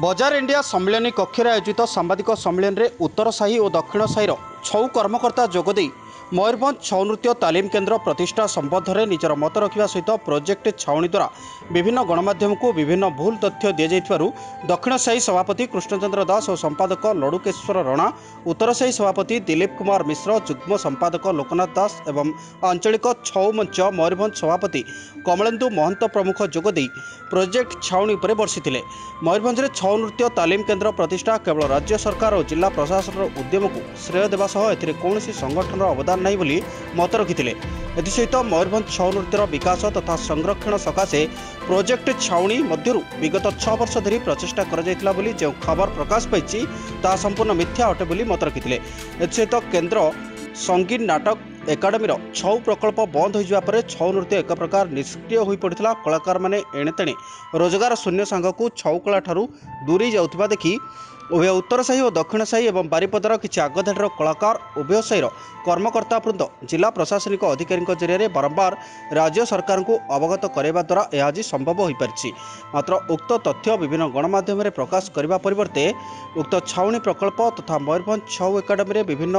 बजार इंडिया सम्मेलन कक्ष में आयोजित सांबादिक सम्मेलन में उत्तर साही और दक्षिण साही छऊ कर्मकर्ता जोगदे मयूरभंज छऊ नृत्य तालीम केन्द्र प्रतिष्ठा संबंध में निजर मत रखा सहित प्रोजेक्ट छाउणी द्वारा विभिन्न गणमाध्यम को विभिन्न भूल तथ्य दि जाइथिबारु दक्षिण साही सभापति कृष्णचंद्र दास और संपादक लडुकेश्वर राणा उत्तर साही सभापति दिलीप कुमार मिश्र जुग्म संपादक लोकनाथ दास एवं आंचलिक छऊ मंच मयूरभंज सभापति कमलेन्दु महंत प्रमुख जोगदे प्रोजेक्ट छाउणी पर बर्षिथिले। मयूरभंज छऊ नृत्य तालीम केन्द्र प्रतिष्ठा केवल राज्य सरकार और जिला प्रशासन उद्यम को श्रेय देवा सह कौन संगठन अवदान नहीं बोली मत रखिते। एसहित मयूरभंज छऊ नृत्यर विकास तथा संरक्षण सकाशे प्रोजेक्ट छाउणी मध्यरू विगत 6 वर्ष धरी प्रचेषा बोली जो खबर प्रकाश पाई संपूर्ण मिथ्या अटे बोली मत रखिते। एसहित केन्द्र संगीत नाटक एकाडेमी छऊ प्रकल्प बंद हो जापर छऊ नृत्य एक प्रकार निष्क्रिय हो पड़ा। कलाकार मैंने एणेतेणे रोजगार शून्य सांग को छऊ कला ठारू दूरी जाउतबा देखी उभय उत्तर साही और दक्षिण साही एवं बारिपदार किसी आगधाड़ी कलाकार उभय साही कर्मकर्ता वृंद जिला प्रशासनिक अधिकारी जरिए बारंबार राज्य सरकार को अवगत कराइवा द्वारा यह आज संभव हो पारी। मात्र उक्त तथ्य विभिन्न गणमाध्यम प्रकाश करने परिवर्ते उक्त छाउणी प्रकल्प तथा मयूरभंज छऊ एकाडेमी विभिन्न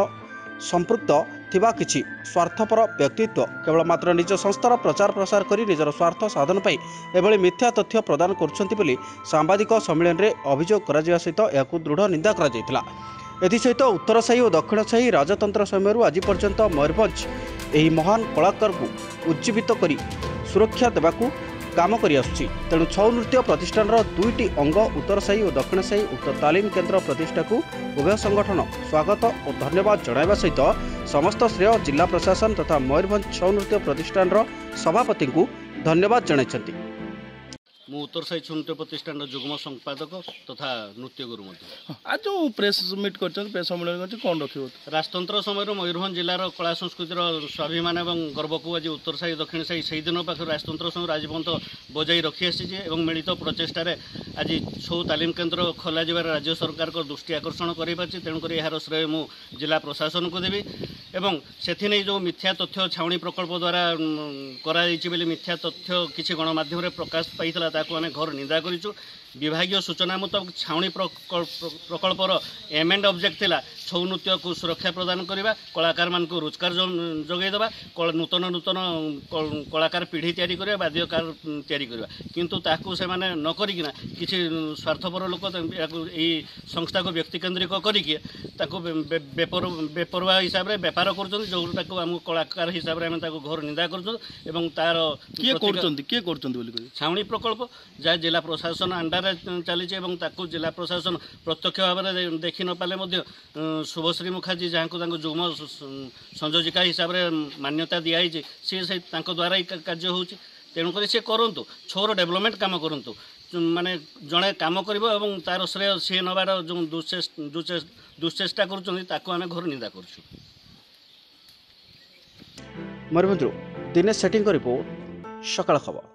संपृक्त थिबा किछि स्वार्थपर व्यक्तित्व केवल मात्र निज संस्थार प्रचार प्रसार करी निजर स्वार्थ साधन पाई एभली मिथ्या तथ्य प्रदान करुछन्ति बोली सांबादिक सम्मेलन रे अभियोग करा जिया सहित याकु दृढ़ निंदा करा जायतिला। एथि सहित उत्तर साही और दक्षिण साही राजतंत्र समयरु आज पर्यंत मयूरभंज एही महान कलाकार को उज्जीवित करी सुरक्षा देबाकु काम करि आछी। तेणु छऊ नृत्य प्रतिष्ठान दुईटी अंग उत्तर साही और दक्षिण साही उक्त तालीम केन्द्र प्रतिष्ठा को उभय संगठन स्वागत और धन्यवाद जणाइवा सहित समस्त श्रेय जिला प्रशासन तथा मयूरभंज छऊ नृत्य प्रतिष्ठान सभापति को धन्यवाद जणाइछन्ति। मु उत्तर साही छऊ नृत्य प्रतिष्ठान जुग्म संपादक तथा नृत्य गुरु आज जो प्रेस मीट कर प्रेस सम्मेलन कौन रखियो राजतंत्र समय मयूरभंज जिलार कला संस्कृतिर स्वाभिमान और गर्व को आज उत्तर साही दक्षिण साही से दिन पाखर राजतंत्र समय आज पर्यंत बजाय रखी आसी। मिलित प्रचेषार आज छऊ तालीम केन्द्र खोल जा राज्य सरकार को दृष्टि आकर्षण करें तेणुक यार श्रेय मु जिला प्रशासन को देवी एवं से जो मिथ्या तथ्य छाउणी प्रकल्प द्वारा कर मिथ्या तथ्य किसी गणमाध्यम प्रकाश पाई ताकूने घर निंदा करूँ। विभागीय सूचना मुताबिक छाउणी प्रकल्पर एम एंड ऑब्जेक्ट थिला छऊ नृत्य को सुरक्षा प्रदान करवा कलाकार मान को रोजगार जोगेदेवा नूतन नूतन कलाकार पीढ़ी तैयारी करवा वाद्यकार तैयारी करवा किंतु ताकू से माने न करिकिना किसी स्वार्थपर लोक यही संस्था को व्यक्तिकेन्द्रिक करिके ताकू बेपरवा हिसाब से व्यापार करुँच जोटा आम कलाकार हिसाब से आम घर निंदा करुँ एवं तार किए कर छाउणी प्रकल्प जहाँ जिला प्रशासन अंडर चली जिला प्रशासन प्रत्यक्ष भाव में देखी न पाले शुभश्री मुखर्जी जहाँ जुग्म संयोजिका हिसाब से मान्यता दिखाई सी द्वारा ही कार्य हो तेणुक सी करूँ छोर डेवलपमेंट काम करूँ माने जड़े काम कर तार श्रेय सी नवार जो दुश्चेषा करें घर निंदा कर। दिनेश सेठी रिपोर्ट सकाल खबर।